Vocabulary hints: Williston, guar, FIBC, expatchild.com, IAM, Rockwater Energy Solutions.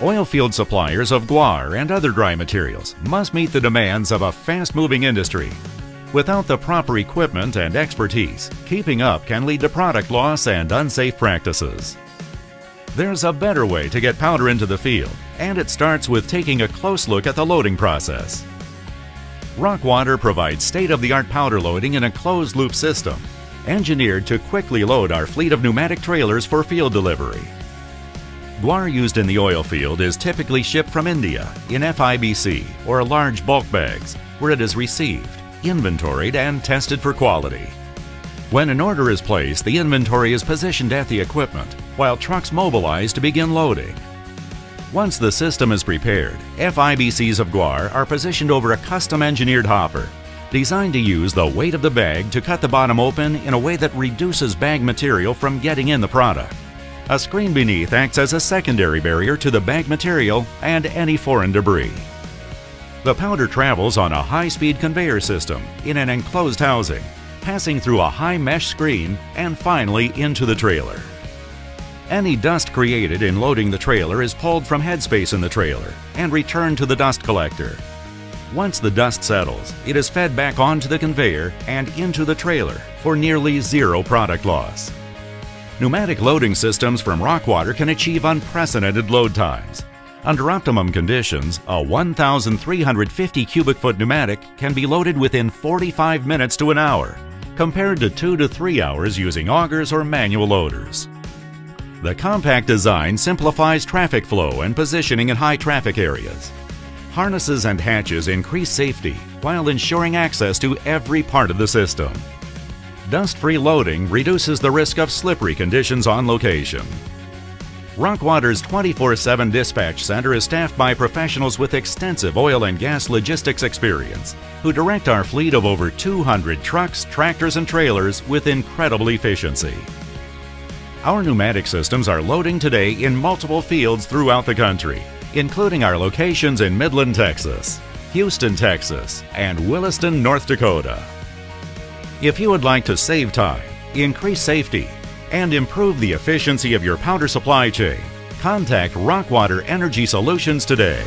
Oilfield suppliers of guar and other dry materials must meet the demands of a fast-moving industry. Without the proper equipment and expertise, keeping up can lead to product loss and unsafe practices. There's a better way to get powder into the field, and it starts with taking a close look at the loading process. Rockwater provides state-of-the-art powder loading in a closed-loop system, engineered to quickly load our fleet of pneumatic trailers for field delivery. Guar used in the oil field is typically shipped from India in FIBC or large bulk bags, where it is received, inventoried, and tested for quality. When an order is placed, the inventory is positioned at the equipment while trucks mobilize to begin loading. Once the system is prepared, FIBCs of guar are positioned over a custom-engineered hopper designed to use the weight of the bag to cut the bottom open in a way that reduces bag material from getting in the product. A screen beneath acts as a secondary barrier to the bag material and any foreign debris. The powder travels on a high-speed conveyor system in an enclosed housing, passing through a high mesh screen and finally into the trailer. Any dust created in loading the trailer is pulled from headspace in the trailer and returned to the dust collector. Once the dust settles, it is fed back onto the conveyor and into the trailer for nearly zero product loss. Pneumatic loading systems from Rockwater can achieve unprecedented load times. Under optimum conditions, a 1,350 cubic foot pneumatic can be loaded within 45 minutes to an hour, compared to 2 to 3 hours using augers or manual loaders. The compact design simplifies traffic flow and positioning in high traffic areas. Harnesses and hatches increase safety while ensuring access to every part of the system. Dust-free loading reduces the risk of slippery conditions on location. Rockwater's 24/7 dispatch center is staffed by professionals with extensive oil and gas logistics experience, who direct our fleet of over 200 trucks, tractors, and trailers with incredible efficiency. Our pneumatic systems are loading today in multiple fields throughout the country, including our locations in Midland, Texas, Houston, Texas, and Williston, North Dakota. If you would like to save time, increase safety, and improve the efficiency of your powder supply chain, contact Rockwater Energy Solutions today.